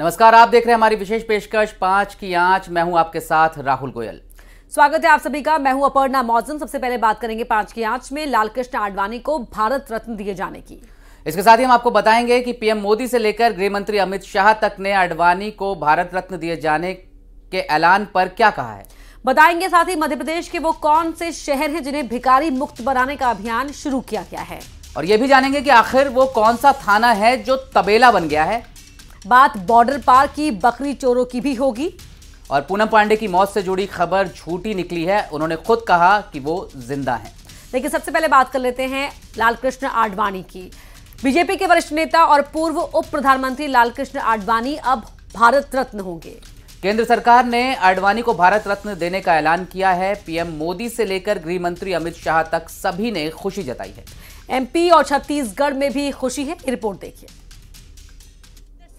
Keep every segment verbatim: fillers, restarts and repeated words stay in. नमस्कार, आप देख रहे हैं हमारी विशेष पेशकश पांच की आंच। मैं हूं आपके साथ राहुल गोयल। स्वागत है आप सभी का। मैं हूं अपर्णा मौजम। सबसे पहले बात करेंगे पांच की आंच में लालकृष्ण आडवाणी को भारत रत्न दिए जाने की। इसके साथ ही हम आपको बताएंगे कि पीएम मोदी से लेकर गृह मंत्री अमित शाह तक ने आडवाणी को भारत रत्न दिए जाने के ऐलान पर क्या कहा है, बताएंगे। साथ ही मध्य प्रदेश के वो कौन से शहर हैं जिन्हें भिखारी मुक्त बनाने का अभियान शुरू किया गया है, और ये भी जानेंगे कि आखिर वो कौन सा थाना है जो तबेला बन गया है। बात बॉर्डर पार की बकरी चोरों की भी होगी, और पूनम पांडे की मौत से जुड़ी खबर झूठी निकली है, उन्होंने खुद कहा कि वो जिंदा हैं। लेकिन सबसे पहले बात कर लेते हैं लालकृष्ण आडवाणी की। बीजेपी के वरिष्ठ नेता और पूर्व उप प्रधानमंत्री लालकृष्ण आडवाणी अब भारत रत्न होंगे। केंद्र सरकार ने आडवाणी को भारत रत्न देने का ऐलान किया है। पीएम मोदी से लेकर गृह मंत्री अमित शाह तक सभी ने खुशी जताई है। एमपी और छत्तीसगढ़ में भी खुशी है, रिपोर्ट देखिए।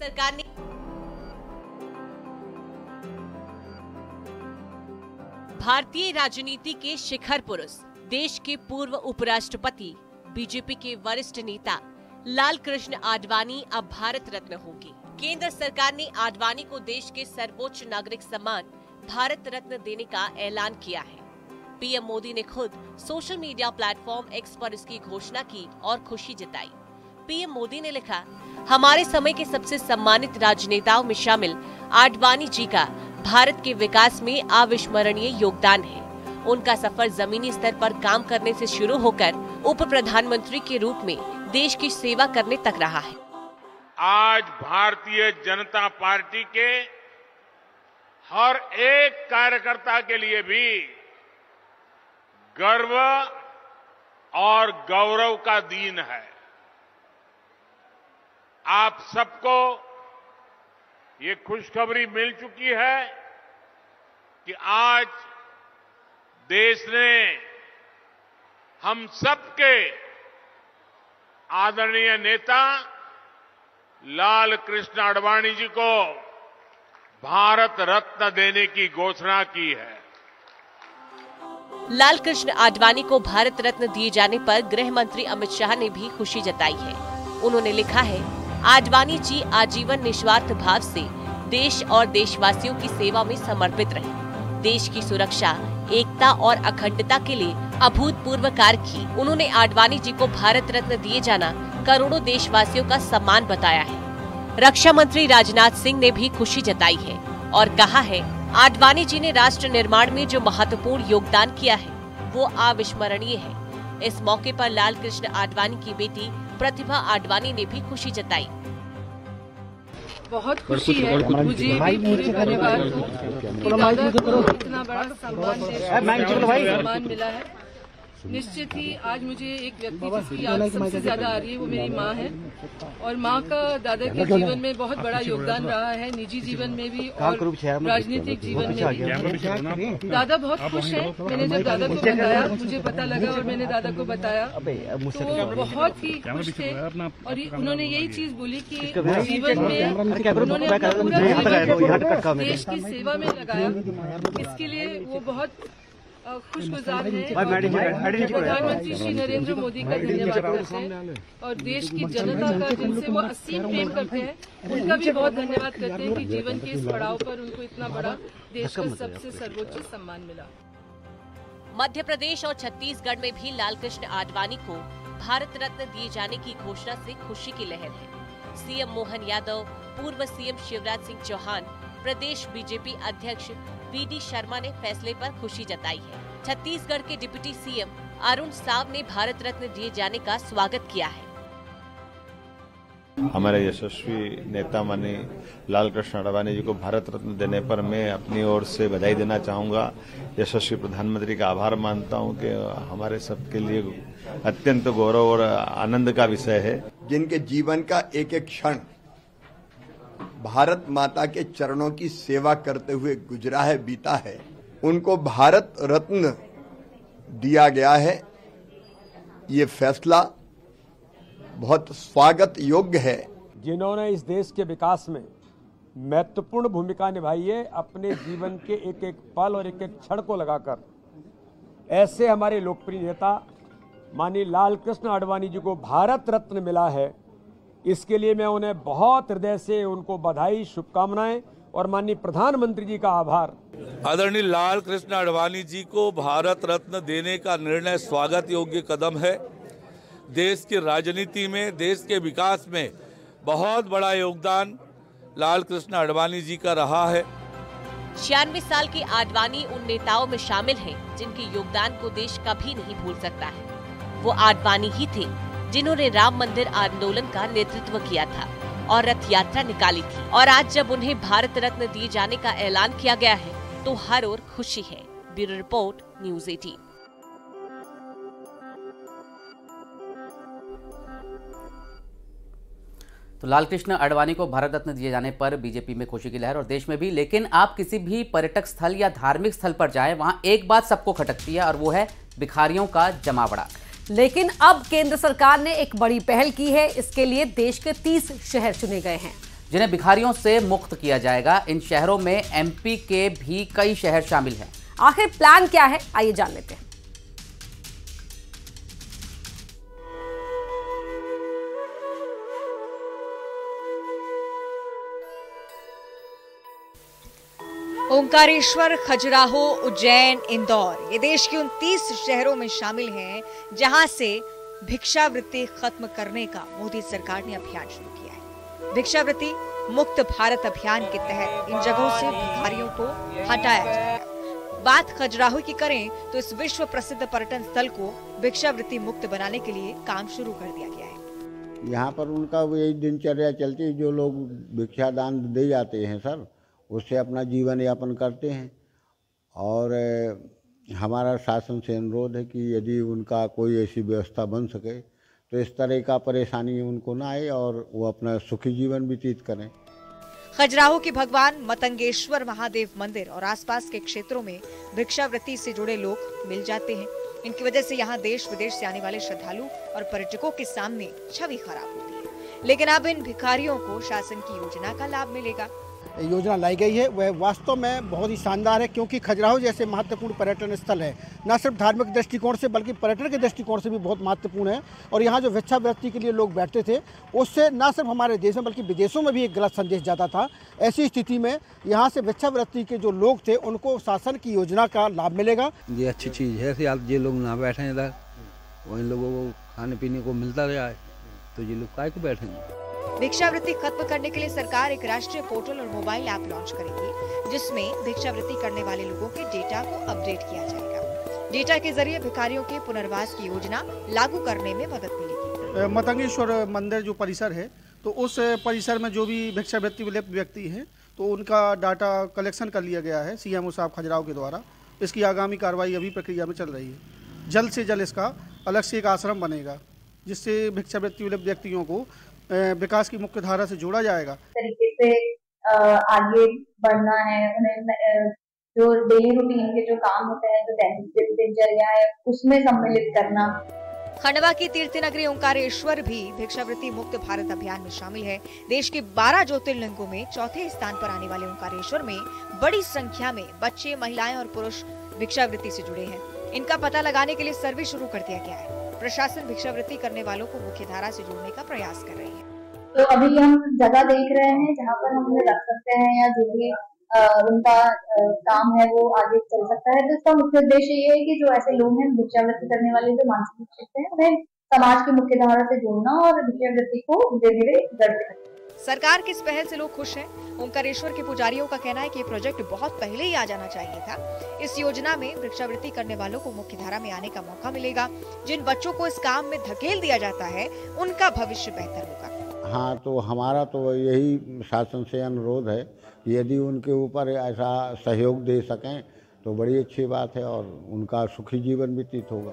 सरकार ने भारतीय राजनीति के शिखर पुरुष, देश के पूर्व उपराष्ट्रपति, बीजेपी के वरिष्ठ नेता लालकृष्ण आडवाणी अब भारत रत्न होंगे। केंद्र सरकार ने आडवाणी को देश के सर्वोच्च नागरिक सम्मान भारत रत्न देने का ऐलान किया है। पीएम मोदी ने खुद सोशल मीडिया प्लेटफॉर्म एक्स पर इसकी घोषणा की और खुशी जताई। पीएम मोदी ने लिखा, हमारे समय के सबसे सम्मानित राजनेताओं में शामिल आडवाणी जी का भारत के विकास में अविस्मरणीय योगदान है। उनका सफर जमीनी स्तर पर काम करने से शुरू होकर उप प्रधानमंत्री के रूप में देश की सेवा करने तक रहा है। आज भारतीय जनता पार्टी के हर एक कार्यकर्ता के लिए भी गर्व और गौरव का दिन है। आप सबको ये खुशखबरी मिल चुकी है कि आज देश ने हम सबके आदरणीय नेता लालकृष्ण आडवाणी जी को भारत रत्न देने की घोषणा की है। लालकृष्ण आडवाणी को भारत रत्न दिए जाने पर गृह मंत्री अमित शाह ने भी खुशी जताई है। उन्होंने लिखा है, आडवाणी जी आजीवन निस्वार्थ भाव से देश और देशवासियों की सेवा में समर्पित रहे। देश की सुरक्षा, एकता और अखंडता के लिए अभूतपूर्व कार्य की। उन्होंने आडवाणी जी को भारत रत्न दिए जाना करोड़ों देशवासियों का सम्मान बताया है। रक्षा मंत्री राजनाथ सिंह ने भी खुशी जताई है और कहा है, आडवाणी जी ने राष्ट्र निर्माण में जो महत्वपूर्ण योगदान किया है वो अविस्मरणीय है। इस मौके पर लालकृष्ण आडवाणी की बेटी प्रतिभा आडवाणी ने भी खुशी जताई। बहुत खुशी है, मुझे भी धन्यवाद कि दादा को इतना बड़ा सम्मान सम्मान मिला है। निश्चित ही आज मुझे एक व्यक्ति जिसकी याद सबसे ज्यादा आ रही है वो मेरी माँ है, और माँ का दादा के जीवन में बहुत बड़ा योगदान रहा है, निजी जीवन में भी और राजनीतिक जीवन में भी। दादा बहुत खुश है। मैंने जब दादा को बताया, मुझे पता लगा और मैंने दादा को बताया तो बहुत ही खुश थे, और उन्होंने यही चीज बोली कि जीवन में उन्होंने अपना पूरा देश की सेवा में लगाया, इसके लिए वो बहुत खुशगुजार है। प्रधानमंत्री श्री नरेंद्र मोदी का धन्यवाद करते हैं, और देश की जनता का जिनसे वो असीम प्रेम करते हैं उनका भी बहुत धन्यवाद करते हैं कि जीवन के इस पड़ाव पर उनको इतना बड़ा देश का सबसे सर्वोच्च सम्मान मिला। मध्य प्रदेश और छत्तीसगढ़ में भी लालकृष्ण आडवाणी को भारत रत्न दिए जाने की घोषणा से खुशी की लहर है। सीएम मोहन यादव, पूर्व सीएम शिवराज सिंह चौहान, प्रदेश बीजेपी अध्यक्ष बीडी शर्मा ने फैसले पर खुशी जताई है। छत्तीसगढ़ के डिप्टी सीएम अरुण साव ने भारत रत्न दिए जाने का स्वागत किया है। हमारे यशस्वी नेता माननीय लालकृष्ण आडवाणी जी को भारत रत्न देने पर मैं अपनी ओर से बधाई देना चाहूँगा। यशस्वी प्रधानमंत्री का आभार मानता हूँ कि हमारे सबके लिए अत्यंत गौरव और आनंद का विषय है। जिनके जीवन का एक एक क्षण भारत माता के चरणों की सेवा करते हुए गुजरा है, बीता है, उनको भारत रत्न दिया गया है। ये फैसला बहुत स्वागत योग्य है। जिन्होंने इस देश के विकास में महत्वपूर्ण भूमिका निभाई है, अपने जीवन के एक एक पल और एक एक क्षण को लगाकर, ऐसे हमारे लोकप्रिय नेता माननीय लालकृष्ण आडवाणी जी को भारत रत्न मिला है, इसके लिए मैं उन्हें बहुत हृदय से उनको बधाई, शुभकामनाएं और माननीय प्रधानमंत्री जी का आभार। आदरणीय लालकृष्ण आडवाणी जी को भारत रत्न देने का निर्णय स्वागत योग्य कदम है। देश की राजनीति में, देश के विकास में बहुत बड़ा योगदान लालकृष्ण आडवाणी जी का रहा है। छियानवे साल की आडवाणी उन नेताओं में शामिल हैं जिनके योगदान को देश कभी नहीं भूल सकता है। वो आडवाणी ही थे जिन्होंने राम मंदिर आंदोलन का नेतृत्व किया था और रथ यात्रा निकाली थी, और आज जब उन्हें भारत रत्न दिए जाने का ऐलान किया गया है तो हर ओर खुशी है। ब्यूरो रिपोर्ट, न्यूज़ अठारह। तो लालकृष्ण आडवाणी को भारत रत्न दिए जाने पर बीजेपी में खुशी की लहर और देश में भी। लेकिन आप किसी भी पर्यटक स्थल या धार्मिक स्थल पर जाएं, वहां एक बात सबको खटकती है और वो है भिखारियों का जमावड़ा। लेकिन अब केंद्र सरकार ने एक बड़ी पहल की है। इसके लिए देश के तीस शहर चुने गए हैं जिन्हें भिखारियों से मुक्त किया जाएगा। इन शहरों में एमपी के भी कई शहर शामिल हैं। आखिर प्लान क्या है, आइए जान लेते हैं। ओंकारेश्वर, खजुराहो, उज्जैन, इंदौर, ये देश के उन तीस शहरों में शामिल हैं जहां से भिक्षावृत्ति खत्म करने का मोदी सरकार ने अभियान शुरू किया है। भिक्षावृत्ति मुक्त भारत अभियान के तहत इन जगहों से भिखारियों को हटाया जाएगा। बात खजुराहो की करें तो इस विश्व प्रसिद्ध पर्यटन स्थल को भिक्षावृत्ति मुक्त बनाने के लिए काम शुरू कर दिया गया है। यहाँ पर उनका यही दिनचर्या चलती है, जो लोग भिक्षा दान दे जाते हैं सर, उससे अपना जीवन यापन करते हैं। और हमारा शासन से अनुरोध है कि यदि उनका कोई ऐसी व्यवस्था बन सके तो इस तरह का परेशानी उनको ना आए और वो अपना सुखी जीवन व्यतीत करें। खजुराहो के भगवान मतंगेश्वर महादेव मंदिर और आसपास के क्षेत्रों में भिक्षावृत्ति से जुड़े लोग मिल जाते हैं। इनकी वजह से यहाँ देश विदेश से आने वाले श्रद्धालु और पर्यटकों के सामने छवि खराब होती है। लेकिन अब इन भिखारियों को शासन की योजना का लाभ मिलेगा। योजना लाई गई है, वह वास्तव में बहुत ही शानदार है, क्योंकि खजुराहो जैसे महत्वपूर्ण पर्यटन स्थल है, न सिर्फ धार्मिक दृष्टिकोण से बल्कि पर्यटन के दृष्टिकोण से भी बहुत महत्वपूर्ण है। और यहाँ जो भिक्षावृत्ति के लिए लोग बैठते थे, उससे न सिर्फ हमारे देश में बल्कि विदेशों में भी एक गलत संदेश जाता था। ऐसी स्थिति में यहाँ से भिक्षावृत्ति के जो लोग थे उनको शासन की योजना का लाभ मिलेगा। ये अच्छी चीज़ है कि आप ये लोग ना बैठें इधर, वही लोगों को खाने पीने को मिलता रहा है, तो ये लोग काहे को बैठेंगे। भिक्षावृत्ति खत्म करने के लिए सरकार एक राष्ट्रीय पोर्टल और मोबाइल ऐप लॉन्च करेगी, जिसमें भिक्षावृत्ति करने वाले लोगों के डेटा को अपडेट किया जाएगा। डेटा के जरिए भिखारियों के पुनर्वास की योजना लागू करने में मदद मिलेगी। मतंगेश्वर मंदिर जो परिसर है, तो उस परिसर में जो भी भिक्षावृत्ति विलिप्त व्यक्ति है तो उनका डाटा कलेक्शन कर लिया गया है सीएमओ साहब खजुराहो के द्वारा। इसकी आगामी कार्रवाई अभी प्रक्रिया में चल रही है। जल्द से जल्द इसका अलग से एक आश्रम बनेगा जिससे भिक्षावृत्ति विलिप्त व्यक्तियों को विकास की मुख्य धारा से जोड़ा जाएगा। तरीके से आगे बढ़ना है, उन्हें जो डेली रूटीन के जो काम होते हैं, जो दैनिक दिनचर्या है, उसमें सम्मिलित करना। खंडवा की तीर्थनगरी ओंकारेश्वर भी भिक्षावृत्ति मुक्त भारत अभियान में शामिल है। देश के बारह ज्योतिर्लिंगों में चौथे स्थान पर आने वाले ओंकारेश्वर में बड़ी संख्या में बच्चे, महिलाएं और पुरुष भिक्षावृत्ति से जुड़े हैं। इनका पता लगाने के लिए सर्वे शुरू कर दिया गया है। प्रशासन भिक्षावृत्ति करने वालों को मुख्य धारा से जोड़ने का प्रयास कर रही है। तो अभी हम जगह देख रहे हैं जहाँ पर हम उन्हें रख सकते हैं या जो भी उनका काम है वो आगे चल सकता है। तो इसका मुख्य उद्देश्य ये है कि जो ऐसे लोग हैं भिक्षावृत्ति करने वाले, जो मानसिक शिक्षित हैं, उन्हें समाज की मुख्य धारा से जोड़ना और भिक्षावृत्ति को धीरे धीरे गढ़। सरकार की इस पहल से लोग खुश हैं। ओंकारेश्वर के पुजारियों का कहना है कि ये प्रोजेक्ट बहुत पहले ही आ जाना चाहिए था। इस योजना में वृक्षावृत्ति करने वालों को मुख्यधारा में आने का मौका मिलेगा। जिन बच्चों को इस काम में धकेल दिया जाता है उनका भविष्य बेहतर होगा। हाँ, तो हमारा तो यही शासन से अनुरोध है, यदि उनके ऊपर ऐसा सहयोग दे सकें तो बड़ी अच्छी बात है और उनका सुखी जीवन व्यतीत होगा।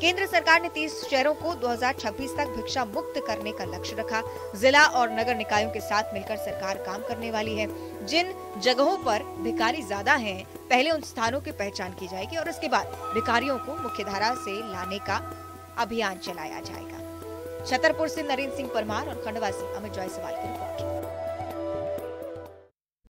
केंद्र सरकार ने तीस शहरों को दो हज़ार छब्बीस तक भिक्षा मुक्त करने का लक्ष्य रखा। जिला और नगर निकायों के साथ मिलकर सरकार काम करने वाली है। जिन जगहों पर भिखारी ज्यादा हैं, पहले उन स्थानों की पहचान की जाएगी और उसके बाद भिखारियों को मुख्यधारा से लाने का अभियान चलाया जाएगा। छतरपुर से नरेंद्र सिंह परमार और खंडवा से अमित जायसवाल की रिपोर्ट।